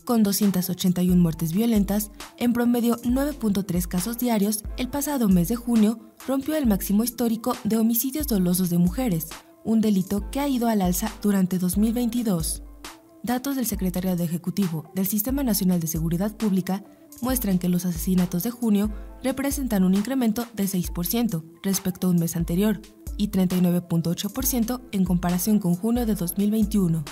con 281 muertes violentas, en promedio 9.3 casos diarios, el pasado mes de junio rompió el máximo histórico de homicidios dolosos de mujeres, un delito que ha ido al alza durante 2022. Datos del Secretariado Ejecutivo del Sistema Nacional de Seguridad Pública muestran que los asesinatos de junio representan un incremento de 6% respecto a un mes anterior y 39.8% en comparación con junio de 2021.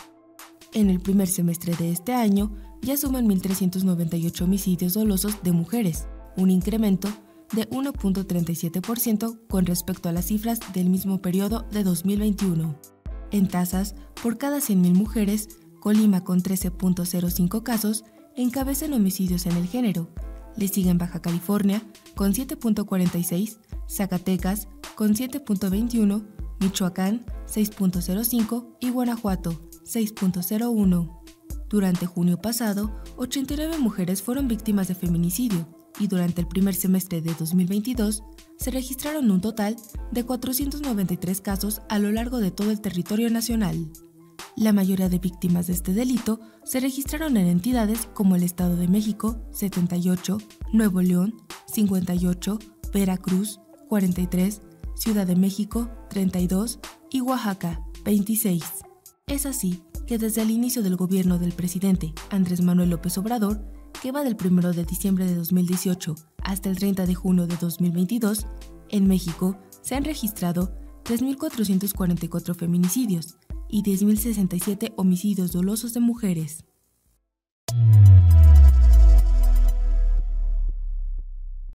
En el primer semestre de este año ya suman 1.398 homicidios dolosos de mujeres, un incremento de 1.37% con respecto a las cifras del mismo periodo de 2021. En tasas, por cada 100.000 mujeres, Colima con 13.05 casos encabeza en homicidios en el género. Le siguen Baja California con 7.46, Zacatecas con 7.21, Michoacán 6.05 y Guanajuato 6.01. Durante junio pasado, 89 mujeres fueron víctimas de feminicidio y durante el primer semestre de 2022 se registraron un total de 493 casos a lo largo de todo el territorio nacional. La mayoría de víctimas de este delito se registraron en entidades como el Estado de México, 78, Nuevo León, 58, Veracruz, 43, Ciudad de México, 32 y Oaxaca, 26. Es así que desde el inicio del gobierno del presidente Andrés Manuel López Obrador, que va del 1 de diciembre de 2018 hasta el 30 de junio de 2022, en México se han registrado 3.444 feminicidios y 10.067 homicidios dolosos de mujeres.